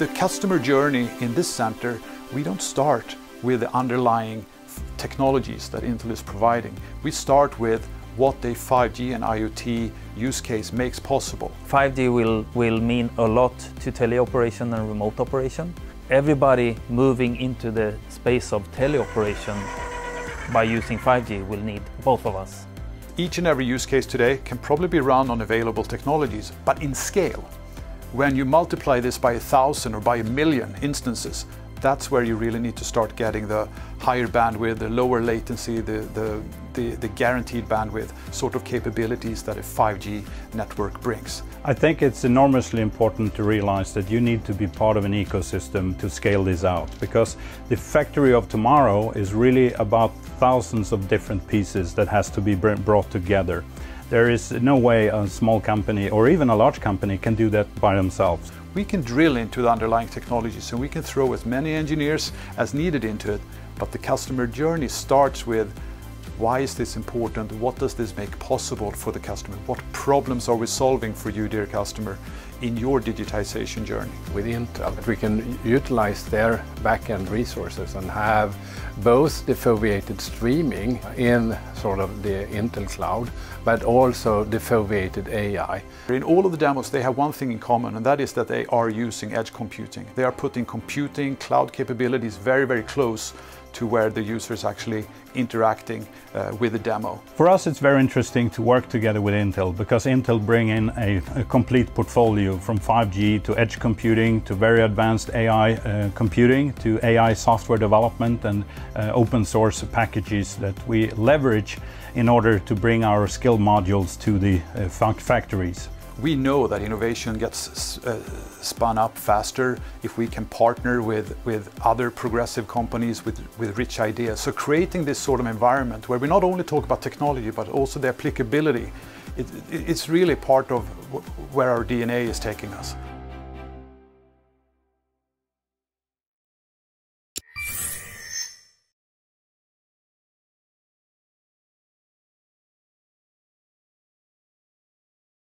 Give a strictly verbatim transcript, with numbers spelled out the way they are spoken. the customer journey in this center, we don't start with the underlying technologies that Intel is providing. We start with what a five G and IoT use case makes possible. five G will, will mean a lot to teleoperation and remote operation. Everybody moving into the space of teleoperation by using five G will need both of us. Each and every use case today can probably be run on available technologies, but in scale. When you multiply this by a thousand or by a million instances, that's where you really need to start getting the higher bandwidth, the lower latency, the, the, the, the guaranteed bandwidth sort of capabilities that a five G network brings. I think it's enormously important to realize that you need to be part of an ecosystem to scale this out, because the factory of tomorrow is really about thousands of different pieces that has to be brought together. There is no way a small company or even a large company can do that by themselves. We can drill into the underlying technologies and we can throw as many engineers as needed into it, but the customer journey starts with why is this important, what does this make possible for the customer, what problems are we solving for you, dear customer, in your digitization journey. With Intel, we can utilize their back-end resources and have both the foveated streaming in sort of the Intel cloud, but also the foveated A I. In all of the demos, they have one thing in common, and that is that they are using edge computing. They are putting computing, cloud capabilities very, very close to where the user is actually interacting uh, with the demo. For us, it's very interesting to work together with Intel, because Intel bring in a, a complete portfolio from five G to edge computing to very advanced A I uh, computing to A I software development and uh, open source packages that we leverage in order to bring our skill modules to the uh, factories. We know that innovation gets uh, spun up faster if we can partner with, with other progressive companies with, with rich ideas. So creating this sort of environment where we not only talk about technology, but also the applicability, it, it, it's really part of where our D N A is taking us.